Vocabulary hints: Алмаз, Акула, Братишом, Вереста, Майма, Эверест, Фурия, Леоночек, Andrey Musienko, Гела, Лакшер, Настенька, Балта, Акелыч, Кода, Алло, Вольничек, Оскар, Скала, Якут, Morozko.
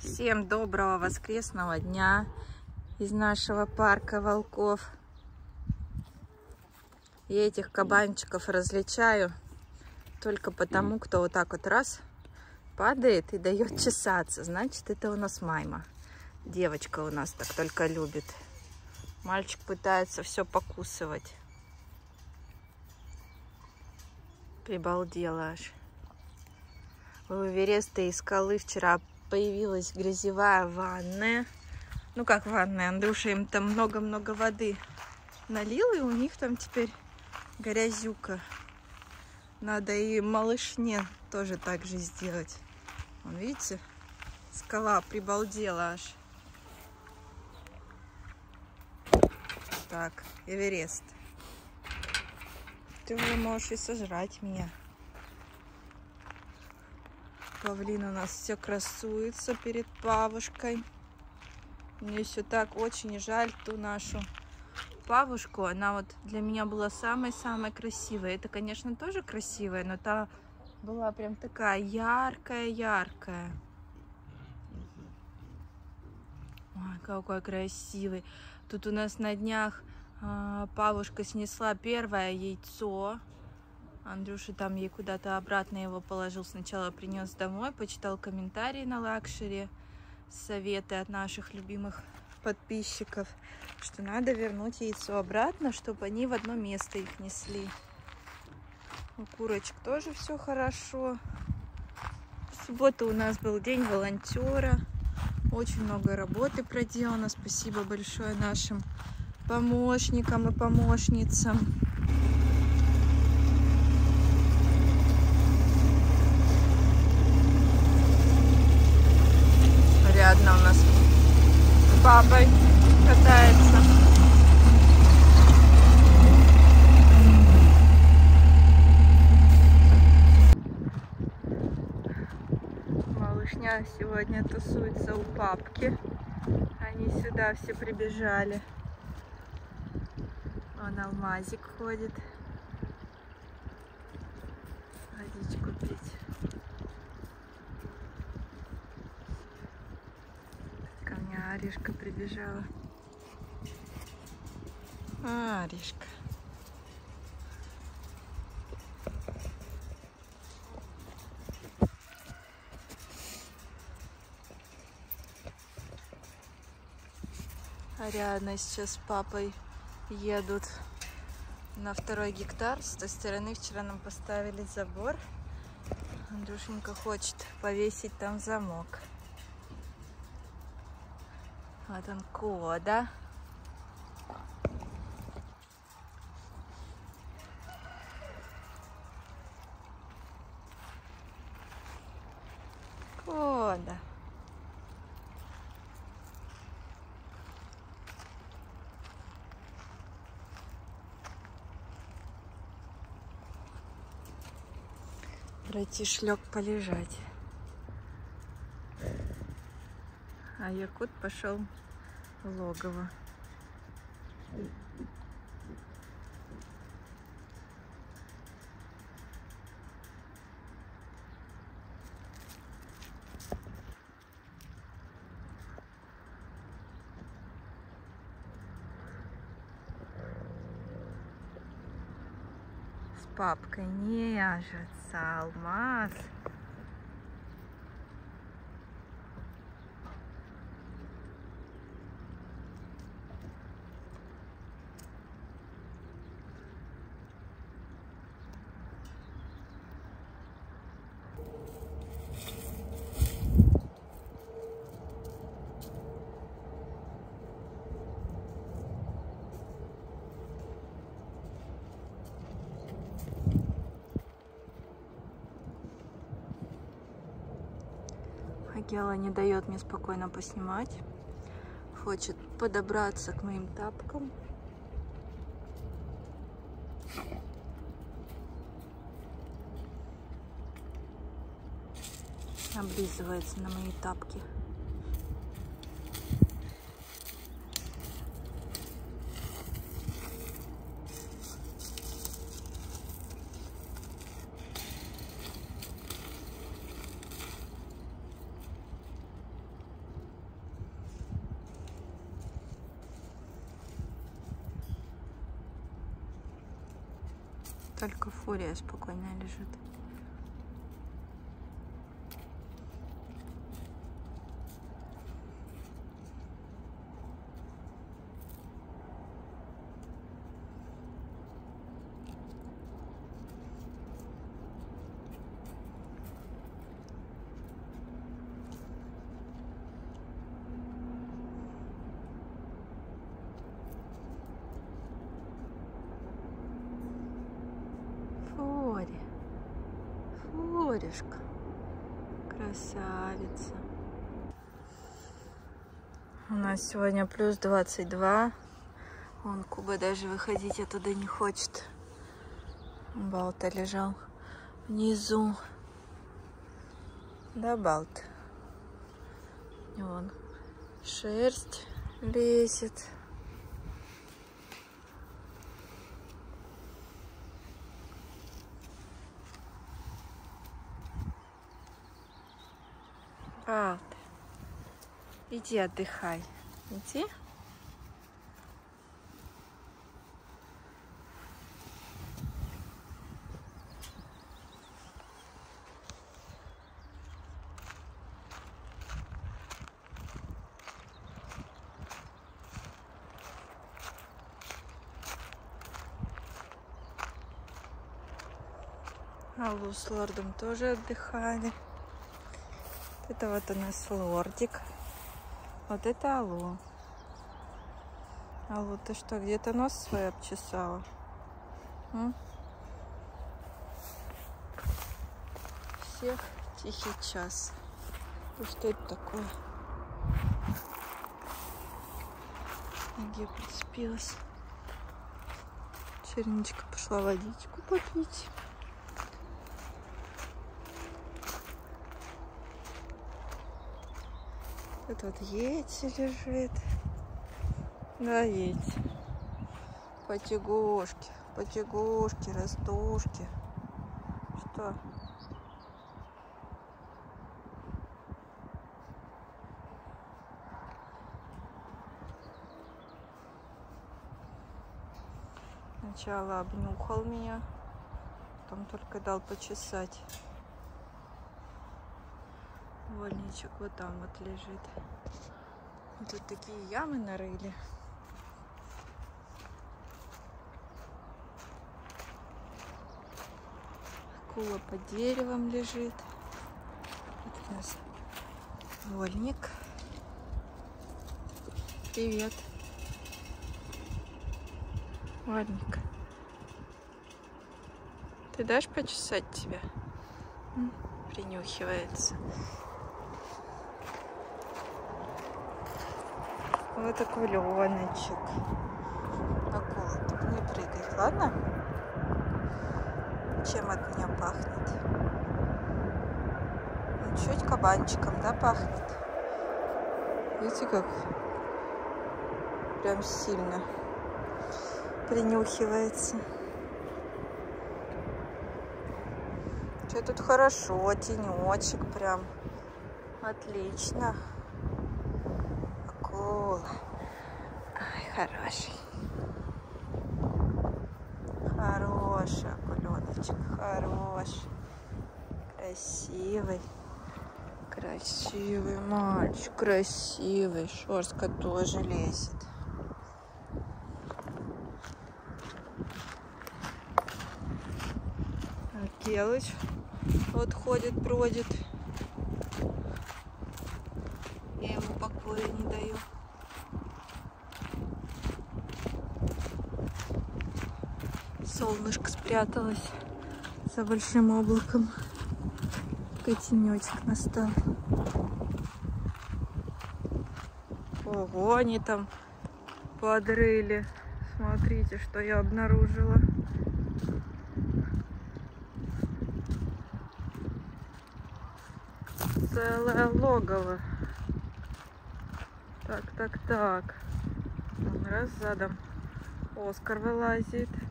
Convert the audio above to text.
Всем доброго воскресного дня из нашего парка волков. Я этих кабанчиков различаю только потому, кто вот так вот раз падает и дает чесаться. Значит, это у нас Майма. Девочка у нас так только любит. Мальчик пытается все покусывать. Прибалдела аж. У Вереста и Скалы вчера появилась грязевая ванная. Ну как ванная, Андрюша им там много-много воды налил, и у них там теперь грязюка. Надо и малышне тоже так же сделать. Вон, видите, Скала прибалдела аж. Так, Эверест, ты уже можешь и сожрать меня. Павлин у нас все красуется перед Павушкой. Мне все так очень жаль ту нашу Павушку. Она вот для меня была самой-самой красивой. Это, конечно, тоже красивая, но та была прям такая яркая-яркая. Ой, какой красивый. Тут у нас на днях Павушка снесла первое яйцо. Андрюша там ей куда-то обратно его положил. Сначала принес домой, почитал комментарии на Лакшере, советы от наших любимых подписчиков, что надо вернуть яйцо обратно, чтобы они в одно место их несли. У курочек тоже все хорошо. В субботу у нас был день волонтера. Очень много работы проделано. Спасибо большое нашим помощникам и помощницам. Одна у нас с бабой катается. Малышня сегодня тусуется у папки. Они сюда все прибежали. Вон Алмазик ходит. Водичку пить. Аришка прибежала. Аришка. Ариана сейчас с папой едут на 2-й гектар. С той стороны вчера нам поставили забор. Андрюшенька хочет повесить там замок. Вот он, Кода. Кода. Братишлёк полежать. А Якут пошел в логово. С папкой нежится Алмаз. Гела не дает мне спокойно поснимать. Хочет подобраться к моим тапкам. Облизывается на мои тапки. Только Фурия спокойно лежит. Красавица. У нас сегодня плюс 22. Вон Куба даже выходить оттуда не хочет. Балта лежал внизу. Да, Балт. И вон шерсть лезет. Балта, иди отдыхай, иди. Алло с лордом тоже отдыхали. Это вот у нас лордик. Вот это Алло. Алло, ты что, где-то нос свой обчесала? Всех тихий час. Ну что это такое? Ноге прицепилась. Черничка пошла водичку попить. Тут вот Ети лежит. Да, Ети. Потягушки, потягушки, растушки. Что? Сначала обнюхал меня, потом только дал почесать. Вольничек вот там вот лежит. Тут такие ямы нарыли. Акула под деревом лежит. Вот у нас вольник. Привет. Вольник. Ты дашь почесать тебя? Принюхивается. Вот такой Леоночек. Акула, так не прыгай, ладно? Чем от меня пахнет? Ну, чуть кабанчиком, да, пахнет? Видите, как? Прям сильно принюхивается. Что тут хорошо, тенечек прям. Отлично. Ай, хороший. Хороший акуленочек, хороший. Красивый. Красивый мальчик, красивый. Шерстка тоже лезет. Акелыч вот ходит, бродит. Я ему покоя не даю. Солнышко спряталось за большим облаком. Котенечек настал. Ого, они там подрыли. Смотрите, что я обнаружила. Целое логово. Так. Раз задом Оскар вылазит.